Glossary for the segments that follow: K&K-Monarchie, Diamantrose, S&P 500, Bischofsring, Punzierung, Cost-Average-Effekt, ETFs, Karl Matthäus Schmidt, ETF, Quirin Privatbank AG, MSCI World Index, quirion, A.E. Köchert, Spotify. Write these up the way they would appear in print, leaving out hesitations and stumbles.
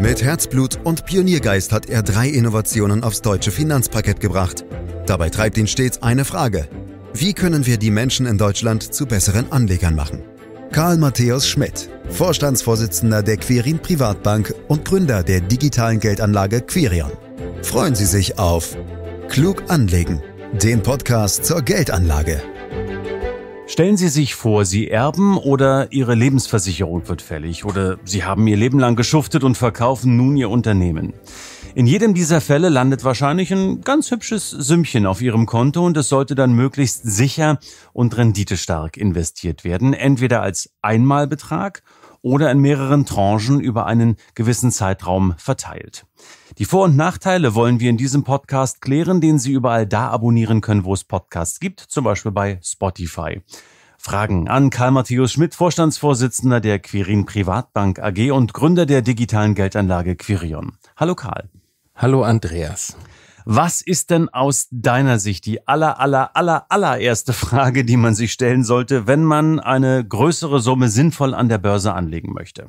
Mit Herzblut und Pioniergeist hat er 3 Innovationen aufs deutsche Finanzparkett gebracht. Dabei treibt ihn stets eine Frage: Wie können wir die Menschen in Deutschland zu besseren Anlegern machen? Karl Matthäus Schmidt, Vorstandsvorsitzender der Quirin Privatbank und Gründer der digitalen Geldanlage quirion. Freuen Sie sich auf Klug anlegen, den Podcast zur Geldanlage. Stellen Sie sich vor, Sie erben oder Ihre Lebensversicherung wird fällig oder Sie haben Ihr Leben lang geschuftet und verkaufen nun Ihr Unternehmen. In jedem dieser Fälle landet wahrscheinlich ein ganz hübsches Sümmchen auf Ihrem Konto und es sollte dann möglichst sicher und renditestark investiert werden, entweder als Einmalbetrag oder in mehreren Tranchen über einen gewissen Zeitraum verteilt. Die Vor- und Nachteile wollen wir in diesem Podcast klären, den Sie überall da abonnieren können, wo es Podcasts gibt, zum Beispiel bei Spotify. Fragen an Karl Matthäus Schmidt, Vorstandsvorsitzender der Quirin Privatbank AG und Gründer der digitalen Geldanlage quirion. Hallo Karl. Hallo Andreas. Was ist denn aus deiner Sicht die allererste Frage, die man sich stellen sollte, wenn man eine größere Summe sinnvoll an der Börse anlegen möchte?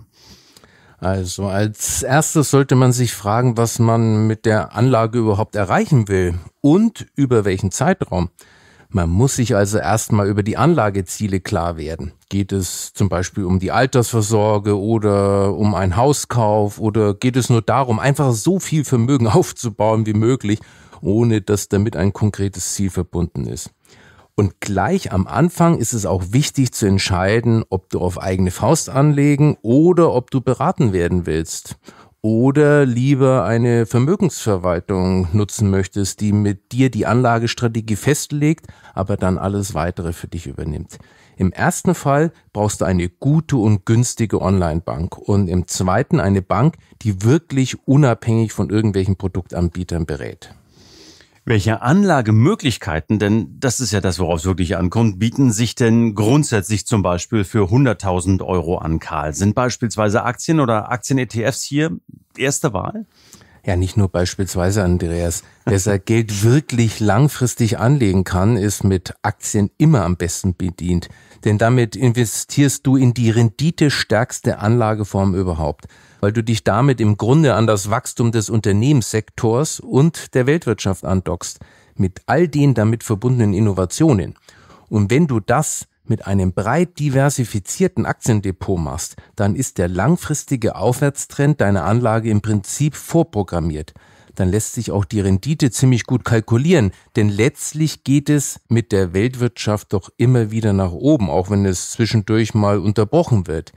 Also als erstes sollte man sich fragen, was man mit der Anlage überhaupt erreichen will und über welchen Zeitraum. Man muss sich also erstmal über die Anlageziele klar werden. Geht es zum Beispiel um die Altersvorsorge oder um einen Hauskauf oder geht es nur darum, einfach so viel Vermögen aufzubauen wie möglich, ohne dass damit ein konkretes Ziel verbunden ist? Und gleich am Anfang ist es auch wichtig zu entscheiden, ob du auf eigene Faust anlegen oder ob du beraten werden willst. Oder lieber eine Vermögensverwaltung nutzen möchtest, die mit dir die Anlagestrategie festlegt, aber dann alles Weitere für dich übernimmt. Im ersten Fall brauchst du eine gute und günstige Online-Bank und im zweiten eine Bank, die wirklich unabhängig von irgendwelchen Produktanbietern berät. Welche Anlagemöglichkeiten, denn das ist ja das, worauf es wirklich ankommt, bieten sich denn grundsätzlich zum Beispiel für 100.000 Euro an, Karl? Sind beispielsweise Aktien oder Aktien-ETFs hier erste Wahl? Ja, nicht nur beispielsweise, Andreas. Wer sein Geld wirklich langfristig anlegen kann, ist mit Aktien immer am besten bedient. Denn damit investierst du in die renditestärkste Anlageform überhaupt, weil du dich damit im Grunde an das Wachstum des Unternehmenssektors und der Weltwirtschaft andockst, mit all den damit verbundenen Innovationen. Und wenn du das mit einem breit diversifizierten Aktiendepot machst, dann ist der langfristige Aufwärtstrend deiner Anlage im Prinzip vorprogrammiert. Dann lässt sich auch die Rendite ziemlich gut kalkulieren, denn letztlich geht es mit der Weltwirtschaft doch immer wieder nach oben, auch wenn es zwischendurch mal unterbrochen wird.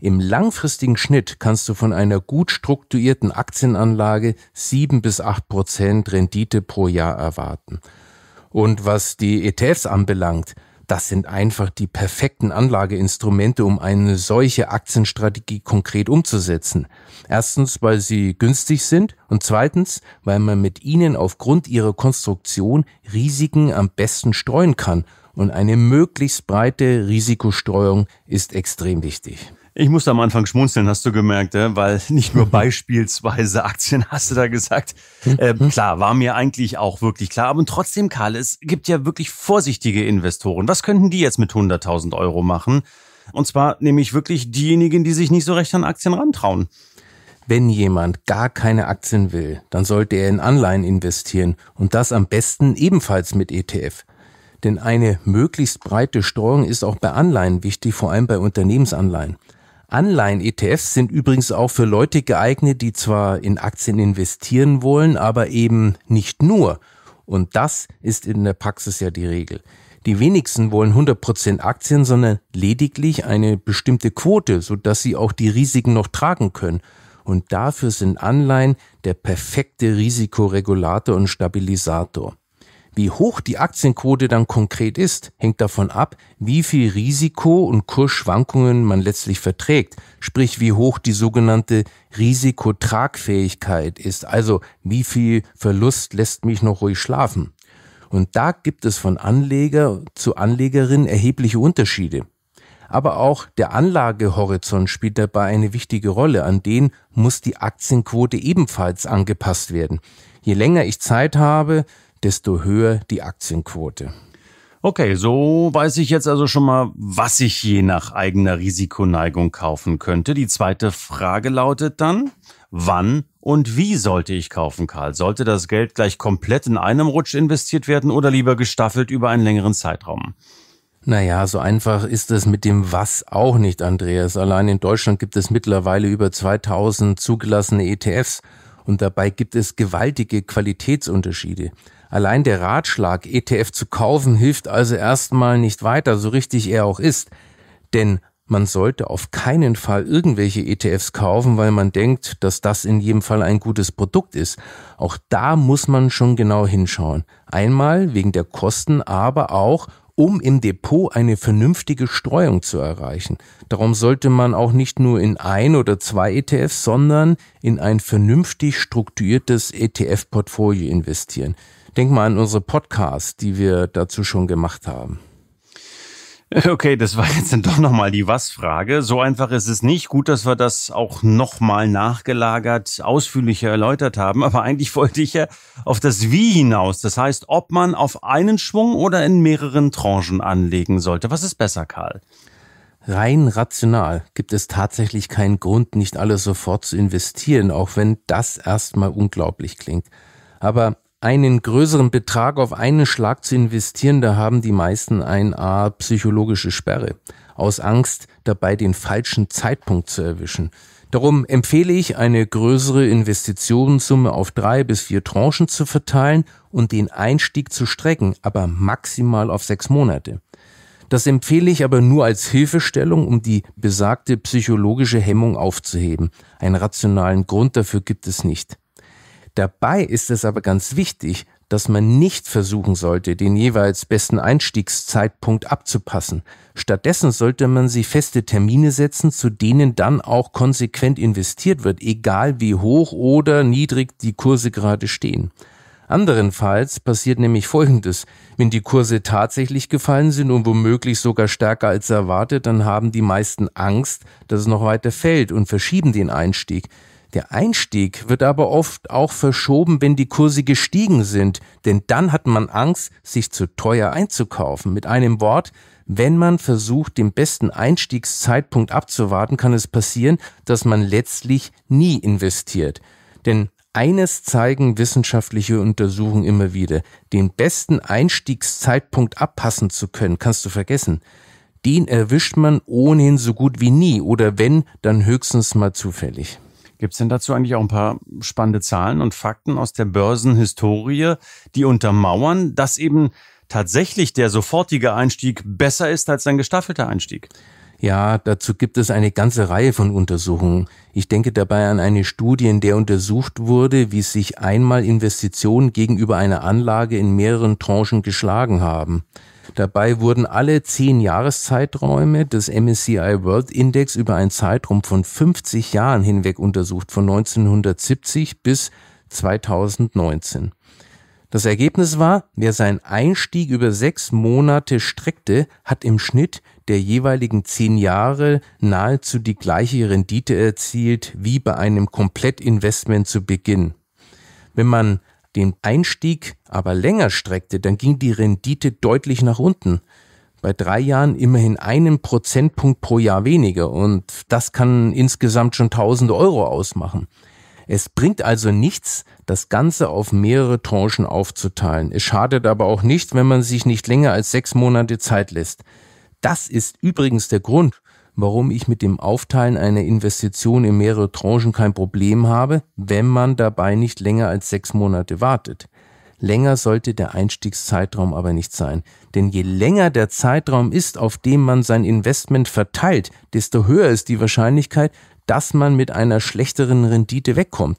Im langfristigen Schnitt kannst du von einer gut strukturierten Aktienanlage 7 bis 8% Rendite pro Jahr erwarten. Und was die ETFs anbelangt, das sind einfach die perfekten Anlageinstrumente, um eine solche Aktienstrategie konkret umzusetzen. Erstens, weil sie günstig sind und zweitens, weil man mit ihnen aufgrund ihrer Konstruktion Risiken am besten streuen kann. Und eine möglichst breite Risikostreuung ist extrem wichtig. Ich musste am Anfang schmunzeln, hast du gemerkt, weil nicht nur beispielsweise Aktien, hast du da gesagt. Klar, war mir eigentlich auch wirklich klar. Aber trotzdem, Karl, es gibt ja wirklich vorsichtige Investoren. Was könnten die jetzt mit 100.000 Euro machen? Und zwar nämlich wirklich diejenigen, die sich nicht so recht an Aktien rantrauen. Wenn jemand gar keine Aktien will, dann sollte er in Anleihen investieren. Und das am besten ebenfalls mit ETF. Denn eine möglichst breite Streuung ist auch bei Anleihen wichtig, vor allem bei Unternehmensanleihen. Anleihen-ETFs sind übrigens auch für Leute geeignet, die zwar in Aktien investieren wollen, aber eben nicht nur. Und das ist in der Praxis ja die Regel. Die wenigsten wollen 100% Aktien, sondern lediglich eine bestimmte Quote, sodass sie auch die Risiken noch tragen können. Und dafür sind Anleihen der perfekte Risikoregulator und Stabilisator. Wie hoch die Aktienquote dann konkret ist, hängt davon ab, wie viel Risiko und Kursschwankungen man letztlich verträgt, sprich wie hoch die sogenannte Risikotragfähigkeit ist, also wie viel Verlust lässt mich noch ruhig schlafen. Und da gibt es von Anleger zu Anlegerin erhebliche Unterschiede. Aber auch der Anlagehorizont spielt dabei eine wichtige Rolle, an den muss die Aktienquote ebenfalls angepasst werden. Je länger ich Zeit habe, desto höher die Aktienquote. Okay, so weiß ich jetzt also schon mal, was ich je nach eigener Risikoneigung kaufen könnte. Die zweite Frage lautet dann, wann und wie sollte ich kaufen, Karl? Sollte das Geld gleich komplett in einem Rutsch investiert werden oder lieber gestaffelt über einen längeren Zeitraum? Naja, so einfach ist es mit dem Was auch nicht, Andreas. Allein in Deutschland gibt es mittlerweile über 2000 zugelassene ETFs und dabei gibt es gewaltige Qualitätsunterschiede. Allein der Ratschlag, ETF zu kaufen, hilft also erstmal nicht weiter, so richtig er auch ist. Denn man sollte auf keinen Fall irgendwelche ETFs kaufen, weil man denkt, dass das in jedem Fall ein gutes Produkt ist. Auch da muss man schon genau hinschauen. Einmal wegen der Kosten, aber auch um im Depot eine vernünftige Streuung zu erreichen. Darum sollte man auch nicht nur in ein oder zwei ETFs, sondern in ein vernünftig strukturiertes ETF-Portfolio investieren. Denk mal an unsere Podcasts, die wir dazu schon gemacht haben. Okay, das war jetzt dann doch nochmal die Was-Frage. So einfach ist es nicht. Gut, dass wir das auch nochmal nachgelagert, ausführlicher erläutert haben. Aber eigentlich wollte ich ja auf das Wie hinaus. Das heißt, ob man auf einen Schwung oder in mehreren Tranchen anlegen sollte. Was ist besser, Karl? Rein rational gibt es tatsächlich keinen Grund, nicht alles sofort zu investieren, auch wenn das erstmal unglaublich klingt. Aber einen größeren Betrag auf einen Schlag zu investieren, da haben die meisten eine Art psychologische Sperre, aus Angst, dabei den falschen Zeitpunkt zu erwischen. Darum empfehle ich, eine größere Investitionssumme auf 3 bis 4 Tranchen zu verteilen und den Einstieg zu strecken, aber maximal auf 6 Monate. Das empfehle ich aber nur als Hilfestellung, um die besagte psychologische Hemmung aufzuheben. Einen rationalen Grund dafür gibt es nicht. Dabei ist es aber ganz wichtig, dass man nicht versuchen sollte, den jeweils besten Einstiegszeitpunkt abzupassen. Stattdessen sollte man sich feste Termine setzen, zu denen dann auch konsequent investiert wird, egal wie hoch oder niedrig die Kurse gerade stehen. Anderenfalls passiert nämlich Folgendes: Wenn die Kurse tatsächlich gefallen sind und womöglich sogar stärker als erwartet, dann haben die meisten Angst, dass es noch weiter fällt und verschieben den Einstieg. Der Einstieg wird aber oft auch verschoben, wenn die Kurse gestiegen sind, denn dann hat man Angst, sich zu teuer einzukaufen. Mit einem Wort, wenn man versucht, den besten Einstiegszeitpunkt abzuwarten, kann es passieren, dass man letztlich nie investiert. Denn eines zeigen wissenschaftliche Untersuchungen immer wieder: Den besten Einstiegszeitpunkt abpassen zu können, kannst du vergessen. Den erwischt man ohnehin so gut wie nie oder wenn, dann höchstens mal zufällig. Gibt es denn dazu eigentlich auch ein paar spannende Zahlen und Fakten aus der Börsenhistorie, die untermauern, dass eben tatsächlich der sofortige Einstieg besser ist als ein gestaffelter Einstieg? Ja, dazu gibt es eine ganze Reihe von Untersuchungen. Ich denke dabei an eine Studie, in der untersucht wurde, wie sich einmal Investitionen gegenüber einer Anlage in mehreren Tranchen geschlagen haben. Dabei wurden alle 10 Jahreszeiträume des MSCI World Index über einen Zeitraum von 50 Jahren hinweg untersucht, von 1970 bis 2019. Das Ergebnis war, wer seinen Einstieg über 6 Monate streckte, hat im Schnitt der jeweiligen 10 Jahre nahezu die gleiche Rendite erzielt wie bei einem Komplettinvestment zu Beginn. Wenn man den Einstieg aber länger streckte, dann ging die Rendite deutlich nach unten. Bei 3 Jahren immerhin 1 Prozentpunkt pro Jahr weniger und das kann insgesamt schon Tausende Euro ausmachen. Es bringt also nichts, das Ganze auf mehrere Tranchen aufzuteilen. Es schadet aber auch nicht, wenn man sich nicht länger als 6 Monate Zeit lässt. Das ist übrigens der Grund, warum ich mit dem Aufteilen einer Investition in mehrere Tranchen kein Problem habe, wenn man dabei nicht länger als 6 Monate wartet. Länger sollte der Einstiegszeitraum aber nicht sein, denn je länger der Zeitraum ist, auf dem man sein Investment verteilt, desto höher ist die Wahrscheinlichkeit, dass man mit einer schlechteren Rendite wegkommt.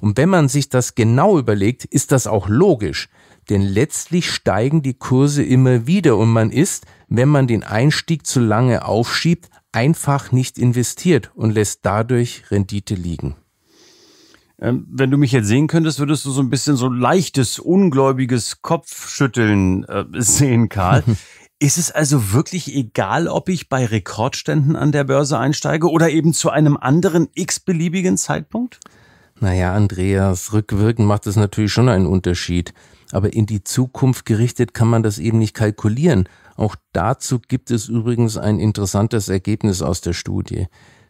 Und wenn man sich das genau überlegt, ist das auch logisch, denn letztlich steigen die Kurse immer wieder und man ist, wenn man den Einstieg zu lange aufschiebt, einfach nicht investiert und lässt dadurch Rendite liegen. Wenn du mich jetzt sehen könntest, würdest du so ein bisschen so leichtes, ungläubiges Kopfschütteln sehen, Karl. Ist es also wirklich egal, ob ich bei Rekordständen an der Börse einsteige oder eben zu einem anderen x-beliebigen Zeitpunkt? Naja, Andreas, rückwirkend macht es natürlich schon einen Unterschied. aber in die Zukunft gerichtet kann man das eben nicht kalkulieren. Auch dazu gibt es übrigens ein interessantes Ergebnis aus der Studie.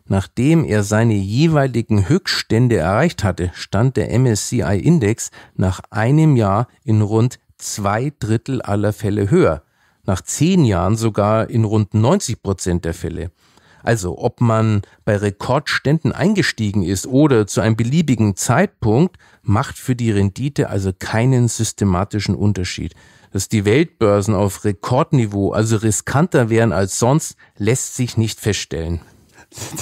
Nachdem er seine jeweiligen Höchststände erreicht hatte, stand der MSCI-Index nach einem Jahr in rund 2/3 aller Fälle höher, nach 10 Jahren sogar in rund 90% der Fälle. Also ob man bei Rekordständen eingestiegen ist oder zu einem beliebigen Zeitpunkt, macht für die Rendite also keinen systematischen Unterschied. Dass die Weltbörsen auf Rekordniveau also riskanter wären als sonst, lässt sich nicht feststellen.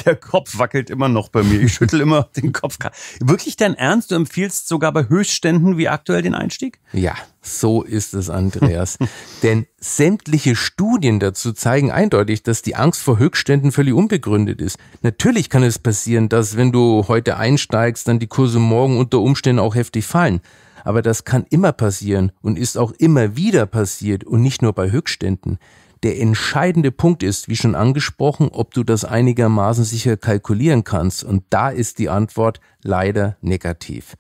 Der Kopf wackelt immer noch bei mir. Ich schüttel immer den Kopf. Wirklich dein Ernst? Du empfiehlst sogar bei Höchstständen wie aktuell den Einstieg? Ja, so ist es, Andreas. Denn sämtliche Studien dazu zeigen eindeutig, dass die Angst vor Höchstständen völlig unbegründet ist. Natürlich kann es passieren, dass wenn du heute einsteigst, dann die Kurse morgen unter Umständen auch heftig fallen. Aber das kann immer passieren und ist auch immer wieder passiert und nicht nur bei Höchstständen. Der entscheidende Punkt ist, wie schon angesprochen, ob du das einigermaßen sicher kalkulieren kannst. Und da ist die Antwort leider negativ.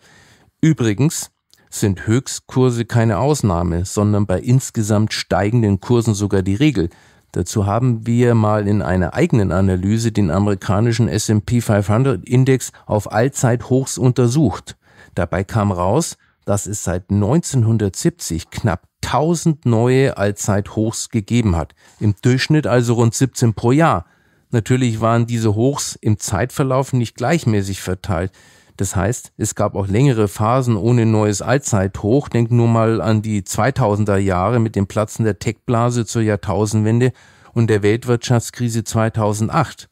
Übrigens sind Höchstkurse keine Ausnahme, sondern bei insgesamt steigenden Kursen sogar die Regel. Dazu haben wir mal in einer eigenen Analyse den amerikanischen S&P 500 Index auf Allzeithochs untersucht. Dabei kam raus, dass es seit 1970 knapp 1000 neue Allzeithochs gegeben hat. Im Durchschnitt also rund 17 pro Jahr. Natürlich waren diese Hochs im Zeitverlauf nicht gleichmäßig verteilt. Das heißt, es gab auch längere Phasen ohne neues Allzeithoch. Denk nur mal an die 2000er Jahre mit dem Platzen der Tech-Blase zur Jahrtausendwende und der Weltwirtschaftskrise 2008.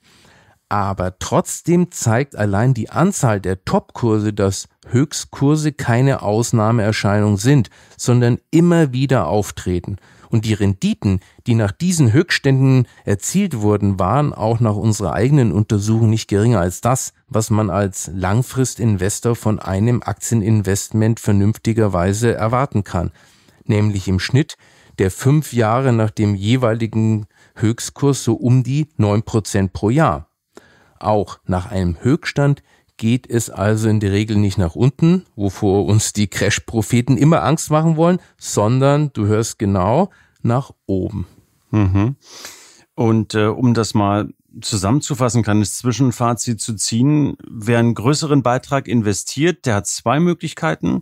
Aber trotzdem zeigt allein die Anzahl der Topkurse, dass Höchstkurse keine Ausnahmeerscheinung sind, sondern immer wieder auftreten. Und die Renditen, die nach diesen Höchstständen erzielt wurden, waren auch nach unserer eigenen Untersuchung nicht geringer als das, was man als Langfristinvestor von einem Aktieninvestment vernünftigerweise erwarten kann. Nämlich im Schnitt, der 5 Jahre nach dem jeweiligen Höchstkurs so um die 9% pro Jahr. Auch nach einem Höchststand geht es also in der Regel nicht nach unten, wovor uns die Crash-Propheten immer Angst machen wollen, sondern, du hörst genau, nach oben. Mhm. Und um das mal zusammenzufassen, kann das Zwischenfazit zu ziehen: Wer einen größeren Beitrag investiert, der hat 2 Möglichkeiten.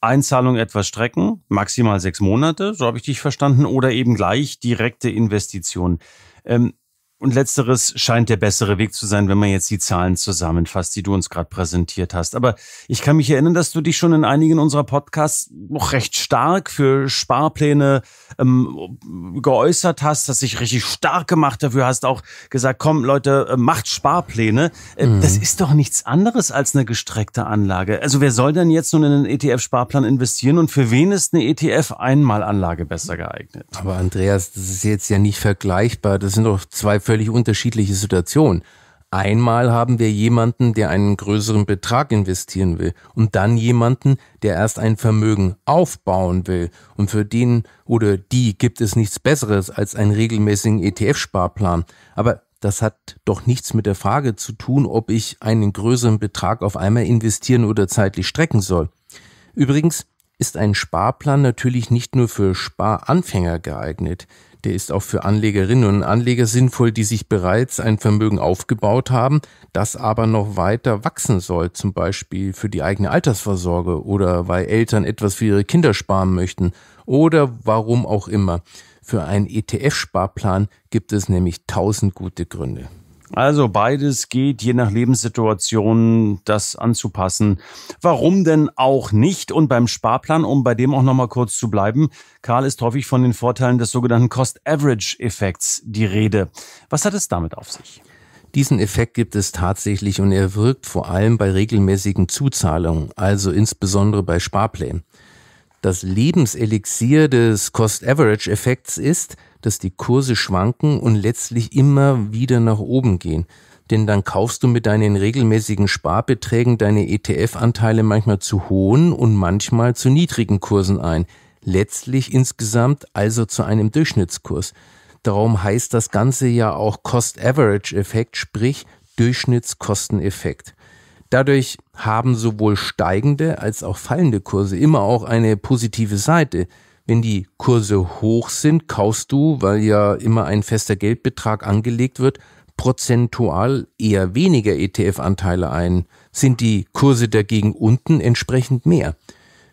Einzahlung etwas strecken, maximal 6 Monate, so habe ich dich verstanden, oder eben gleich direkte Investition. Und letzteres scheint der bessere Weg zu sein, wenn man jetzt die Zahlen zusammenfasst, die du uns gerade präsentiert hast. Aber ich kann mich erinnern, dass du dich schon in einigen unserer Podcasts noch recht stark für Sparpläne geäußert hast, dass dich richtig stark gemacht dafür hast, auch gesagt, komm Leute, macht Sparpläne. Das ist doch nichts anderes als eine gestreckte Anlage. Also wer soll denn jetzt nun in einen ETF-Sparplan investieren und für wen ist eine ETF-Einmalanlage besser geeignet? Aber Andreas, das ist jetzt ja nicht vergleichbar. Das sind doch zwei völlig unterschiedliche Situationen. Einmal haben wir jemanden, der einen größeren Betrag investieren will, und dann jemanden, der erst ein Vermögen aufbauen will, und für den oder die gibt es nichts Besseres als einen regelmäßigen ETF-Sparplan. Aber das hat doch nichts mit der Frage zu tun, ob ich einen größeren Betrag auf einmal investieren oder zeitlich strecken soll. Übrigens ist ein Sparplan natürlich nicht nur für Sparanfänger geeignet. Der ist auch für Anlegerinnen und Anleger sinnvoll, die sich bereits ein Vermögen aufgebaut haben, das aber noch weiter wachsen soll, zum Beispiel für die eigene Altersvorsorge oder weil Eltern etwas für ihre Kinder sparen möchten oder warum auch immer. Für einen ETF-Sparplan gibt es nämlich 1000 gute Gründe. Also beides geht, je nach Lebenssituation, das anzupassen. Warum denn auch nicht? Und beim Sparplan, um bei dem auch nochmal kurz zu bleiben, Karl, ist häufig von den Vorteilen des sogenannten Cost-Average-Effekts die Rede. Was hat es damit auf sich? Diesen Effekt gibt es tatsächlich und er wirkt vor allem bei regelmäßigen Zuzahlungen, also insbesondere bei Sparplänen. Das Lebenselixier des Cost-Average-Effekts ist, dass die Kurse schwanken und letztlich immer wieder nach oben gehen. Denn dann kaufst du mit deinen regelmäßigen Sparbeträgen deine ETF-Anteile manchmal zu hohen und manchmal zu niedrigen Kursen ein. Letztlich insgesamt also zu einem Durchschnittskurs. Darum heißt das Ganze ja auch Cost-Average-Effekt, sprich Durchschnittskosteneffekt. Dadurch haben sowohl steigende als auch fallende Kurse immer auch eine positive Seite. Wenn die Kurse hoch sind, kaufst du, weil ja immer ein fester Geldbetrag angelegt wird, prozentual eher weniger ETF-Anteile ein, sind die Kurse dagegen unten entsprechend mehr.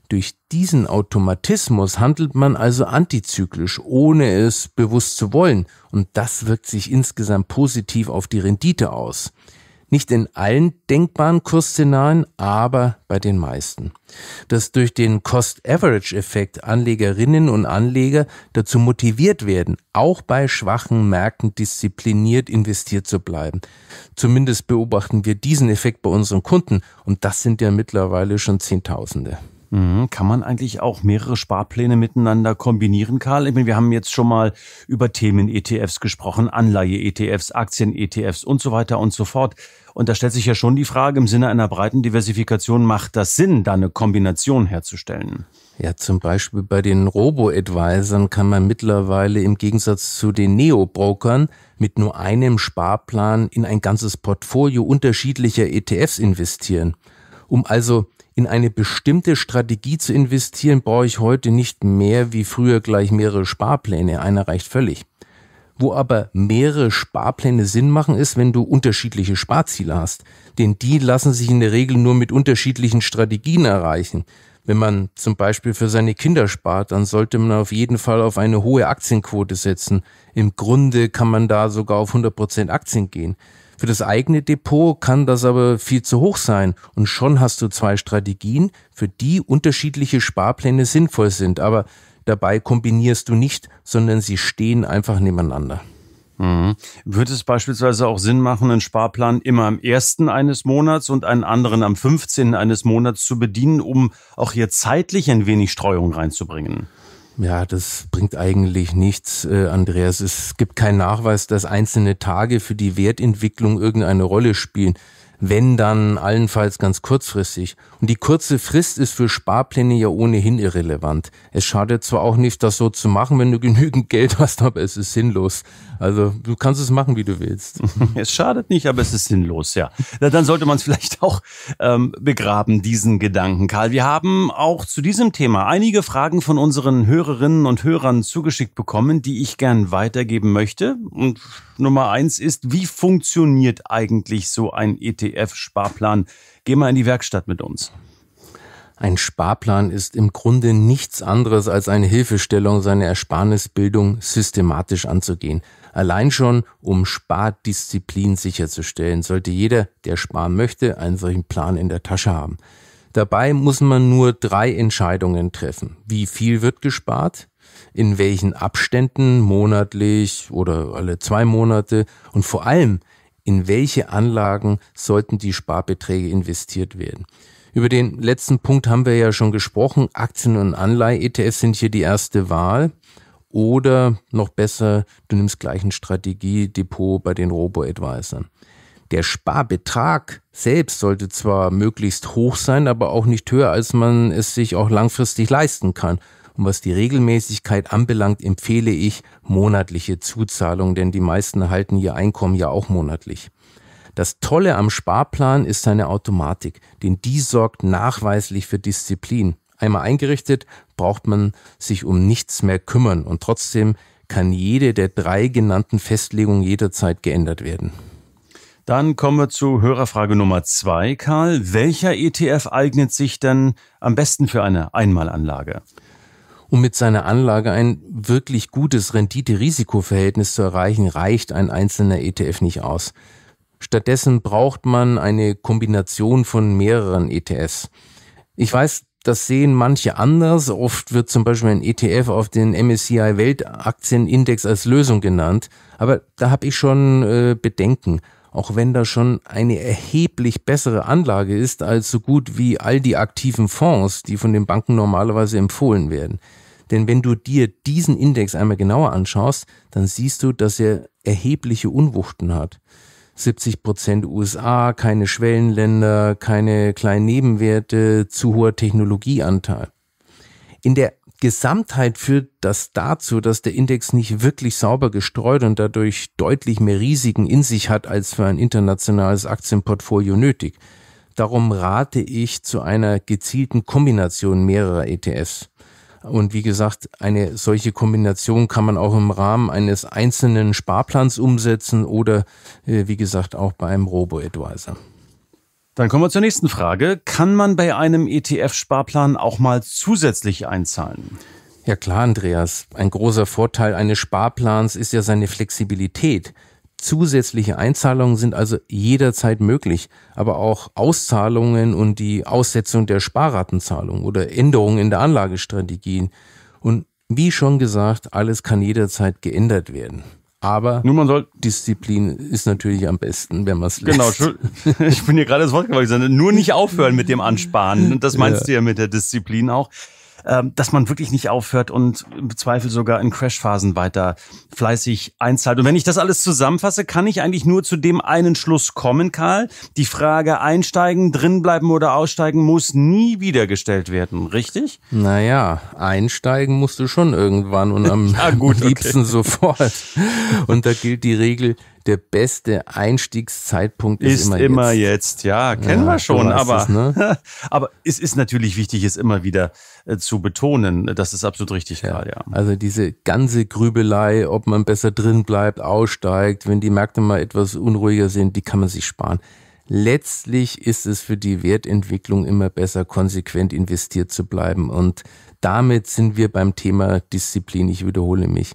Durch diesen Automatismus handelt man also antizyklisch, ohne es bewusst zu wollen, und das wirkt sich insgesamt positiv auf die Rendite aus. Nicht in allen denkbaren Kursszenarien, aber bei den meisten. Dass durch den Cost-Average-Effekt Anlegerinnen und Anleger dazu motiviert werden, auch bei schwachen Märkten diszipliniert investiert zu bleiben. Zumindest beobachten wir diesen Effekt bei unseren Kunden, und das sind ja mittlerweile schon Zehntausende. Kann man eigentlich auch mehrere Sparpläne miteinander kombinieren, Karl? Ich meine, wir haben jetzt schon mal über Themen-ETFs gesprochen, Anleihe-ETFs, Aktien-ETFs und so weiter und so fort. Und da stellt sich ja schon die Frage, im Sinne einer breiten Diversifikation, macht das Sinn, da eine Kombination herzustellen? Ja, zum Beispiel bei den Robo-Advisern kann man mittlerweile im Gegensatz zu den Neo-Brokern mit nur einem Sparplan in ein ganzes Portfolio unterschiedlicher ETFs investieren. Um also in eine bestimmte Strategie zu investieren, brauche ich heute nicht mehr wie früher gleich mehrere Sparpläne. Einer reicht völlig. Wo aber mehrere Sparpläne Sinn machen, ist, wenn du unterschiedliche Sparziele hast. Denn die lassen sich in der Regel nur mit unterschiedlichen Strategien erreichen. Wenn man zum Beispiel für seine Kinder spart, dann sollte man auf jeden Fall auf eine hohe Aktienquote setzen. Im Grunde kann man da sogar auf 100% Aktien gehen. Für das eigene Depot kann das aber viel zu hoch sein, und schon hast du zwei Strategien, für die unterschiedliche Sparpläne sinnvoll sind, aber dabei kombinierst du nicht, sondern sie stehen einfach nebeneinander. Würde es beispielsweise auch Sinn machen, einen Sparplan immer am 1. eines Monats und einen anderen am 15. eines Monats zu bedienen, um auch hier zeitlich ein wenig Streuung reinzubringen? Ja, das bringt eigentlich nichts, Andreas. Es gibt keinen Nachweis, dass einzelne Tage für die Wertentwicklung irgendeine Rolle spielen. Wenn, dann allenfalls ganz kurzfristig. Und die kurze Frist ist für Sparpläne ja ohnehin irrelevant. Es schadet zwar auch nicht, das so zu machen, wenn du genügend Geld hast, aber es ist sinnlos. Also du kannst es machen, wie du willst. Es schadet nicht, aber es ist sinnlos, ja. Dann sollte man es vielleicht auch begraben, diesen Gedanken. Karl, wir haben auch zu diesem Thema einige Fragen von unseren Hörerinnen und Hörern zugeschickt bekommen, die ich gern weitergeben möchte. Und Nummer 1 ist, wie funktioniert eigentlich so ein ETF-Sparplan? Geh mal in die Werkstatt mit uns. Ein Sparplan ist im Grunde nichts anderes als eine Hilfestellung, seine Ersparnisbildung systematisch anzugehen. Allein schon, um Spardisziplin sicherzustellen, sollte jeder, der sparen möchte, einen solchen Plan in der Tasche haben. Dabei muss man nur 3 Entscheidungen treffen. Wie viel wird gespart? In welchen Abständen, monatlich oder alle 2 Monate, und vor allem, in welche Anlagen sollten die Sparbeträge investiert werden? Über den letzten Punkt haben wir ja schon gesprochen. Aktien- und Anleihe-ETFs sind hier die erste Wahl. Oder noch besser, du nimmst gleich ein Strategiedepot bei den Robo-Advisern. Der Sparbetrag selbst sollte zwar möglichst hoch sein, aber auch nicht höher, als man es sich auch langfristig leisten kann. Und was die Regelmäßigkeit anbelangt, empfehle ich monatliche Zuzahlungen, denn die meisten erhalten ihr Einkommen ja auch monatlich. Das Tolle am Sparplan ist seine Automatik, denn die sorgt nachweislich für Disziplin. Einmal eingerichtet, braucht man sich um nichts mehr kümmern, und trotzdem kann jede der 3 genannten Festlegungen jederzeit geändert werden. Dann kommen wir zu Hörerfrage Nummer 2, Karl. Welcher ETF eignet sich denn am besten für eine Einmalanlage? Um mit seiner Anlage ein wirklich gutes Rendite-Risiko-Verhältnis zu erreichen, reicht ein einzelner ETF nicht aus. Stattdessen braucht man eine Kombination von mehreren ETFs. Ich weiß, das sehen manche anders. Oft wird zum Beispiel ein ETF auf den MSCI World Index als Lösung genannt. Aber da habe ich schon Bedenken. Auch wenn da schon eine erheblich bessere Anlage ist als so gut wie all die aktiven Fonds, die von den Banken normalerweise empfohlen werden. Denn wenn du dir diesen Index einmal genauer anschaust, dann siehst du, dass er erhebliche Unwuchten hat. 70% USA, keine Schwellenländer, keine kleinen Nebenwerte, zu hoher Technologieanteil. In der Gesamtheit führt das dazu, dass der Index nicht wirklich sauber gestreut und dadurch deutlich mehr Risiken in sich hat, als für ein internationales Aktienportfolio nötig. Darum rate ich zu einer gezielten Kombination mehrerer ETFs. Und wie gesagt, eine solche Kombination kann man auch im Rahmen eines einzelnen Sparplans umsetzen oder wie gesagt auch bei einem Robo-Advisor. Dann kommen wir zur nächsten Frage. Kann man bei einem ETF-Sparplan auch mal zusätzlich einzahlen? Ja klar, Andreas. Ein großer Vorteil eines Sparplans ist ja seine Flexibilität. Zusätzliche Einzahlungen sind also jederzeit möglich, aber auch Auszahlungen und die Aussetzung der Sparratenzahlung oder Änderungen in der Anlagestrategien. Und wie schon gesagt, alles kann jederzeit geändert werden. Aber nur man soll Disziplin ist natürlich am besten, wenn man es lässt. Genau, ich bin hier gerade das Wort geworden. Nur nicht aufhören mit dem Ansparen. Und das meinst du ja mit der Disziplin auch. Dass man wirklich nicht aufhört und im Zweifel sogar in Crashphasen weiter fleißig einzahlt. Und wenn ich das alles zusammenfasse, kann ich eigentlich nur zu dem einen Schluss kommen, Karl. Die Frage einsteigen, drinbleiben oder aussteigen muss nie wieder gestellt werden, richtig? Naja, einsteigen musst du schon irgendwann und am liebsten sofort. Und da gilt die Regel, der beste Einstiegszeitpunkt ist immer jetzt. Ja, kennen wir schon. Aber es, ne? Aber es ist natürlich wichtig, es immer wieder zu betonen. Das ist absolut richtig, Karl. Ja. Also diese ganze Grübelei, ob man besser drin bleibt, aussteigt, wenn die Märkte mal etwas unruhiger sind, die kann man sich sparen. Letztlich ist es für die Wertentwicklung immer besser, konsequent investiert zu bleiben. Und damit sind wir beim Thema Disziplin. Ich wiederhole mich.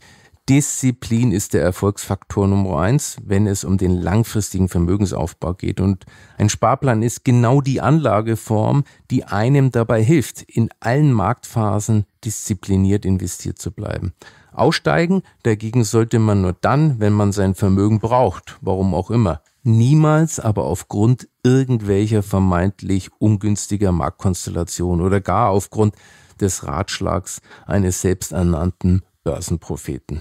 Disziplin ist der Erfolgsfaktor Nummer 1, wenn es um den langfristigen Vermögensaufbau geht. Und ein Sparplan ist genau die Anlageform, die einem dabei hilft, in allen Marktphasen diszipliniert investiert zu bleiben. Aussteigen dagegen sollte man nur dann, wenn man sein Vermögen braucht, warum auch immer. Niemals aber aufgrund irgendwelcher vermeintlich ungünstiger Marktkonstellation oder gar aufgrund des Ratschlags eines selbsternannten Börsenpropheten.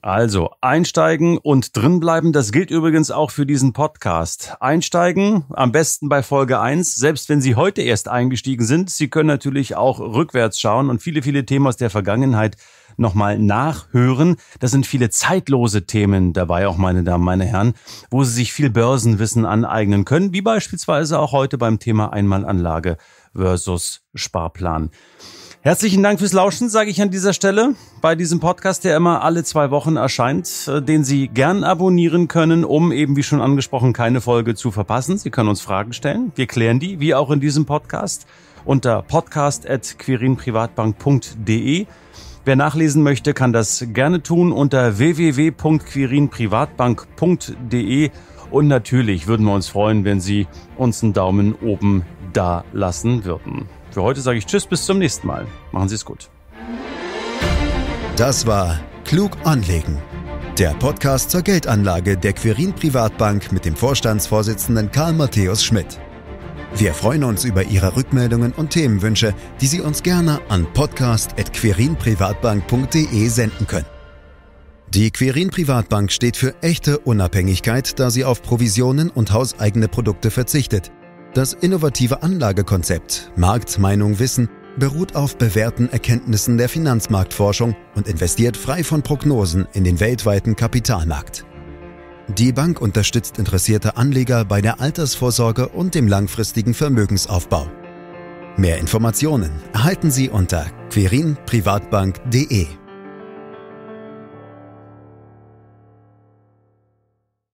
Also einsteigen und drinbleiben, das gilt übrigens auch für diesen Podcast. Einsteigen, am besten bei Folge 1, selbst wenn Sie heute erst eingestiegen sind. Sie können natürlich auch rückwärts schauen und viele, viele Themen aus der Vergangenheit nochmal nachhören. Da sind viele zeitlose Themen dabei, auch meine Damen, meine Herren, wo Sie sich viel Börsenwissen aneignen können, wie beispielsweise auch heute beim Thema Einmalanlage versus Sparplan. Herzlichen Dank fürs Lauschen, sage ich an dieser Stelle, bei diesem Podcast, der immer alle 2 Wochen erscheint, den Sie gern abonnieren können, um eben, wie schon angesprochen, keine Folge zu verpassen. Sie können uns Fragen stellen, wir klären die, wie auch in diesem Podcast, unter podcast@quirinprivatbank.de. Wer nachlesen möchte, kann das gerne tun unter www.quirinprivatbank.de. Und natürlich würden wir uns freuen, wenn Sie uns einen Daumen oben da lassen würden. Für heute sage ich tschüss, bis zum nächsten Mal. Machen Sie es gut. Das war Klug anlegen, der Podcast zur Geldanlage der Quirin Privatbank mit dem Vorstandsvorsitzenden Karl Matthäus Schmidt. Wir freuen uns über Ihre Rückmeldungen und Themenwünsche, die Sie uns gerne an podcast@quirinprivatbank.de senden können. Die Quirin Privatbank steht für echte Unabhängigkeit, da sie auf Provisionen und hauseigene Produkte verzichtet. Das innovative Anlagekonzept Marktmeinung Wissen beruht auf bewährten Erkenntnissen der Finanzmarktforschung und investiert frei von Prognosen in den weltweiten Kapitalmarkt. Die Bank unterstützt interessierte Anleger bei der Altersvorsorge und dem langfristigen Vermögensaufbau. Mehr Informationen erhalten Sie unter quirinprivatbank.de.